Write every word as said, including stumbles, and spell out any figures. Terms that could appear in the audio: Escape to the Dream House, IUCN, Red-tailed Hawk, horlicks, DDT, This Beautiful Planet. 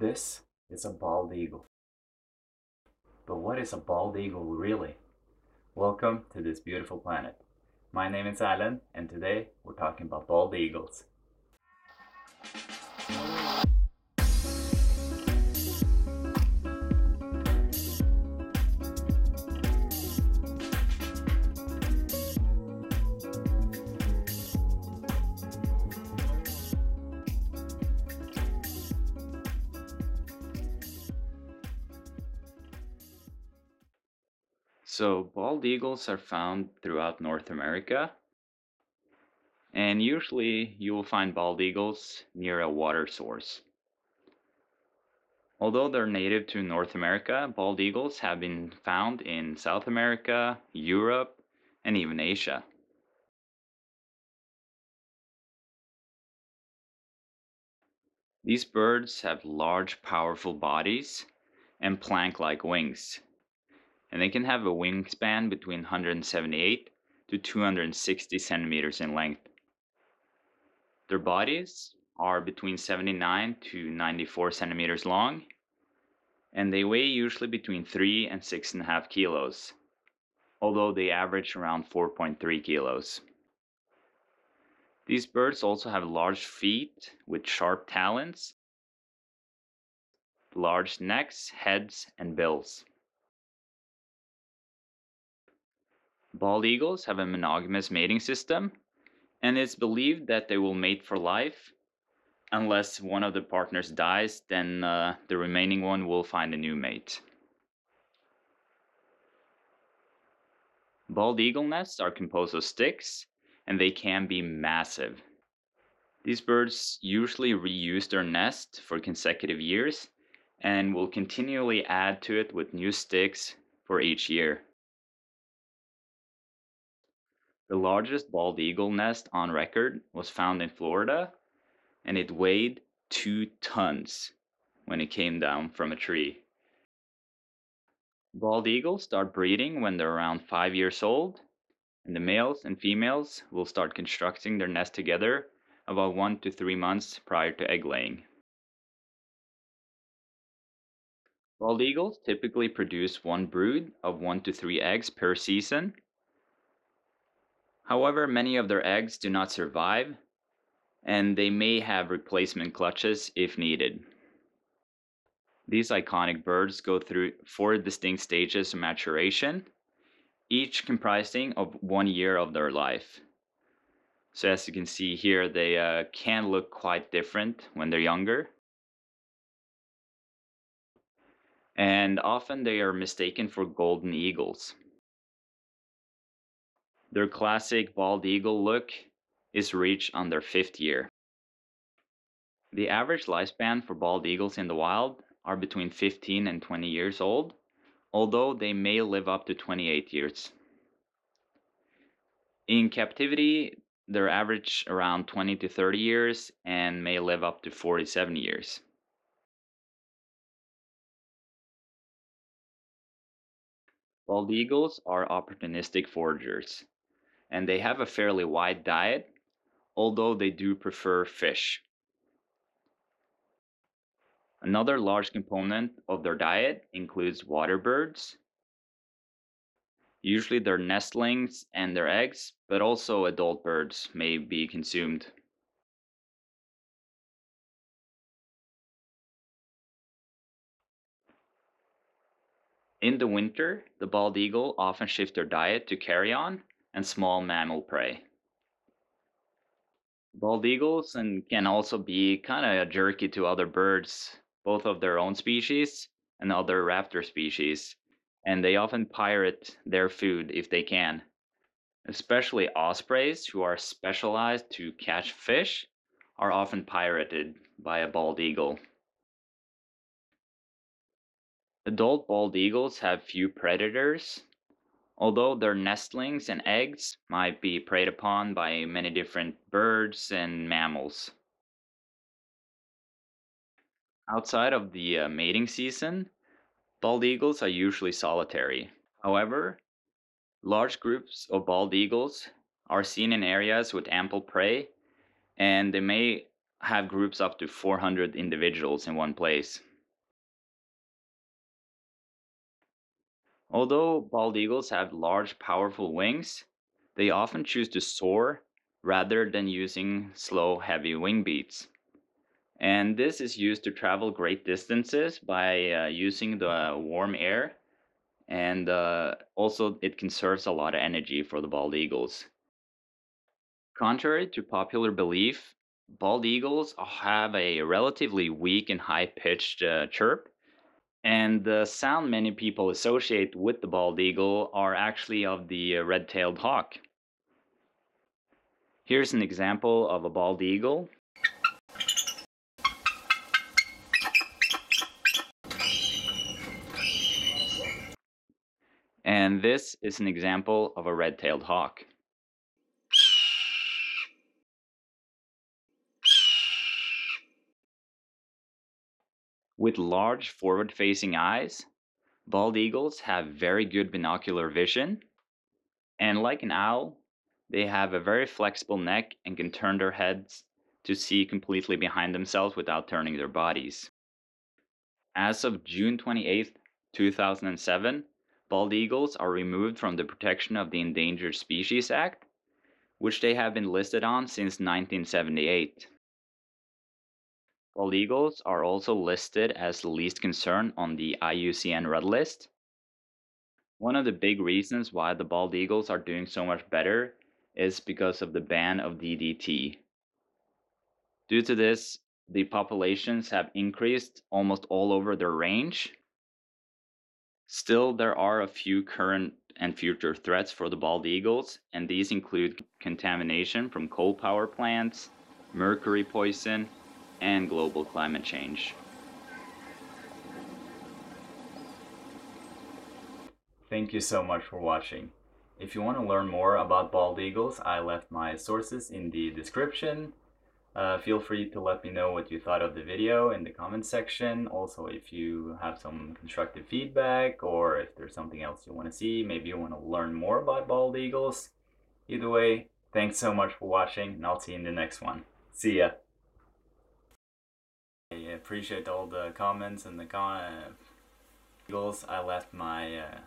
This is a bald eagle. But what is a bald eagle really? Welcome to This Beautiful Planet. My name is Alan, and today we're talking about bald eagles. So bald eagles are found throughout North America, and usually you will find bald eagles near a water source. Although they're native to North America, bald eagles have been found in South America, Europe, and even Asia. These birds have large, powerful bodies and plank-like wings. And they can have a wingspan between one hundred seventy-eight to two hundred sixty centimeters in length. Their bodies are between seventy-nine to ninety-four centimeters long, and they weigh usually between three and six point five kilos, although they average around four point three kilos. These birds also have large feet with sharp talons, large necks, heads, and bills. Bald eagles have a monogamous mating system, and it's believed that they will mate for life. Unless one of the partners dies, then uh, the remaining one will find a new mate. Bald eagle nests are composed of sticks, and they can be massive. These birds usually reuse their nest for consecutive years, and will continually add to it with new sticks for each year. The largest bald eagle nest on record was found in Florida, and it weighed two tons when it came down from a tree. Bald eagles start breeding when they're around five years old, and the males and females will start constructing their nest together about one to three months prior to egg laying. Bald eagles typically produce one brood of one to three eggs per season. However, many of their eggs do not survive, and they may have replacement clutches if needed. These iconic birds go through four distinct stages of maturation, each comprising of one year of their life. So as you can see here, they uh, can look quite different when they're younger. And often they are mistaken for golden eagles. Their classic bald eagle look is reached on their fifth year. The average lifespan for bald eagles in the wild are between fifteen and twenty years old, although they may live up to twenty-eight years. In captivity, they're average around twenty to thirty years and may live up to forty-seven years. Bald eagles are opportunistic foragers, and they have a fairly wide diet, although they do prefer fish. Another large component of their diet includes water birds. Usually their nestlings and their eggs, but also adult birds may be consumed. In the winter, the bald eagle often shift their diet to carrion and small mammal prey. Bald eagles and can also be kind of jerky to other birds, both of their own species and other raptor species, and they often pirate their food if they can, especially ospreys who are specialized to catch fish are often pirated by a bald eagle. Adult bald eagles have few predators, although their nestlings and eggs might be preyed upon by many different birds and mammals. Outside of the uh, mating season, bald eagles are usually solitary. However, large groups of bald eagles are seen in areas with ample prey, and they may have groups up to four hundred individuals in one place. Although bald eagles have large, powerful wings, they often choose to soar rather than using slow, heavy wing beats. And this is used to travel great distances by uh, using the warm air, and uh, also it conserves a lot of energy for the bald eagles. Contrary to popular belief, bald eagles have a relatively weak and high-pitched uh, chirp, and the sound many people associate with the bald eagle are actually of the red-tailed hawk. Here's an example of a bald eagle. And this is an example of a red-tailed hawk. With large forward-facing eyes, bald eagles have very good binocular vision, and like an owl, they have a very flexible neck and can turn their heads to see completely behind themselves without turning their bodies. As of June twenty-eighth, two thousand seven, bald eagles are removed from the protection of the Endangered Species Act, which they have been listed on since nineteen seventy-eight. Bald eagles are also listed as the least concern on the I U C N Red List. One of the big reasons why the bald eagles are doing so much better is because of the ban of D D T. Due to this, the populations have increased almost all over their range. Still, there are a few current and future threats for the bald eagles, and these include contamination from coal power plants, mercury poison, and global climate change. Thank you so much for watching. If you want to learn more about bald eagles, I left my sources in the description. Uh, feel free to let me know what you thought of the video in the comment section. Also, if you have some constructive feedback or if there's something else you want to see, maybe you want to learn more about bald eagles. Either way, thanks so much for watching, and I'll see you in the next one. See ya! I appreciate all the comments and the con- uh, eagles. I left my uh,